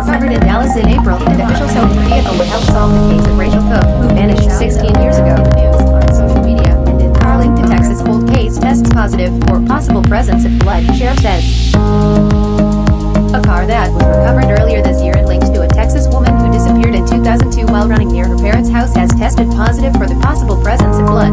recovered in Dallas in April, and officials hope the vehicle would help solve the case of Rachel Cook, who vanished 16 years ago. In the news, on social media, and in Arlington, Texas, cold case tests positive for possible presence of blood, sheriff says. A car that was recovered earlier this year and linked to a Texas woman who disappeared in 2002 while running near her parents' house has tested positive for the possible presence of blood.